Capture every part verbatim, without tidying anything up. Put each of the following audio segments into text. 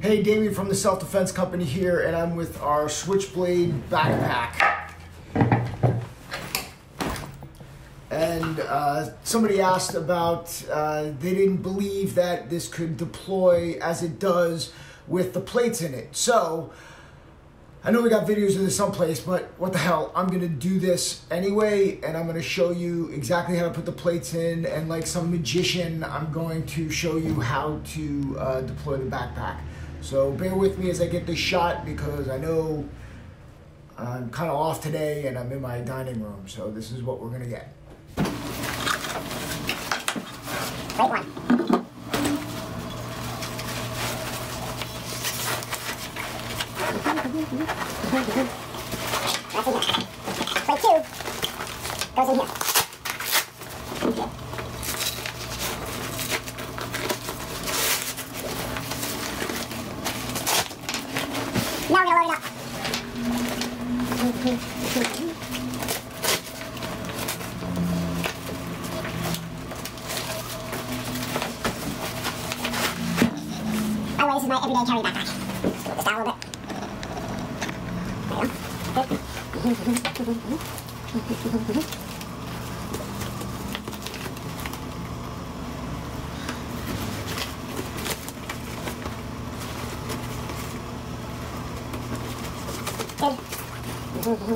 Hey, Damian from the Self-Defense Company here, and I'm with our Switchblade backpack. And uh, somebody asked about, uh, they didn't believe that this could deploy as it does with the plates in it. So, I know we got videos of this someplace, but what the hell, I'm gonna do this anyway, and I'm gonna show you exactly how to put the plates in, and like some magician, I'm going to show you how to uh, deploy the backpack. So bear with me as I get this shot, because I know I'm kinda off today, and I'm in my dining room, so this is what we're gonna get. Plate one. Mm-hmm. Mm-hmm. That's in here. Plate two goes in here. Now we're going to load it up. Mm-hmm. Mm-hmm. By the way, this is my everyday carry backpack. Let's down a little bit.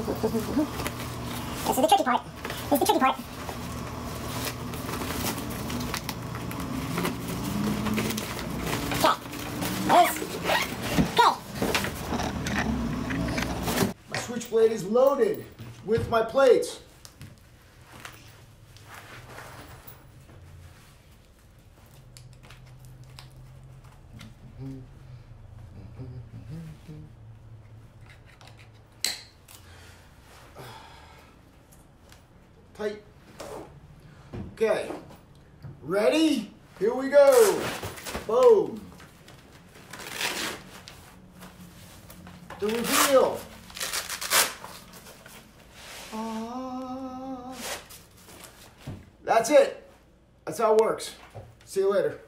This is the tricky part. This is the tricky part. Switchblade is loaded with my plates. Tight. Okay. Ready? Here we go. Boom. The reveal. That's it. That's how it works. See you later.